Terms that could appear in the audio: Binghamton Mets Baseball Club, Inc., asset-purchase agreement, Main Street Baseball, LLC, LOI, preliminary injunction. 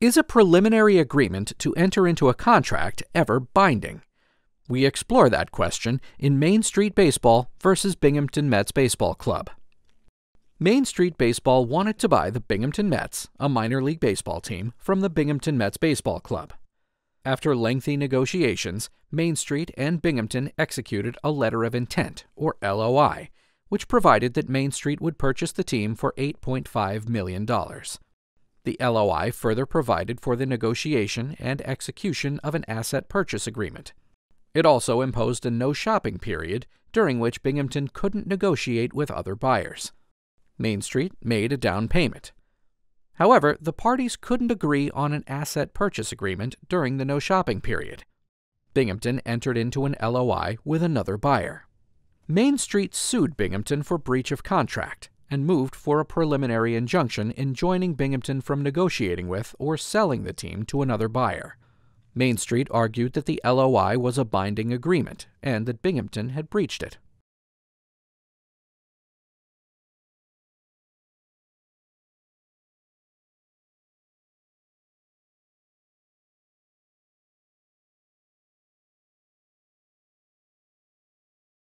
Is a preliminary agreement to enter into a contract ever binding? We explore that question in Main Street Baseball versus Binghamton Mets Baseball Club. Main Street Baseball wanted to buy the Binghamton Mets, a minor league baseball team, from the Binghamton Mets Baseball Club. After lengthy negotiations, Main Street and Binghamton executed a letter of intent, or LOI, which provided that Main Street would purchase the team for $8.5 million. The LOI further provided for the negotiation and execution of an asset purchase agreement. It also imposed a no-shopping period, during which Binghamton couldn't negotiate with other buyers. Main Street made a down payment. However, the parties couldn't agree on an asset purchase agreement during the no-shopping period. Binghamton entered into an LOI with another buyer. Main Street sued Binghamton for breach of contract and moved for a preliminary injunction enjoining Binghamton from negotiating with or selling the team to another buyer. Main Street argued that the LOI was a binding agreement and that Binghamton had breached it.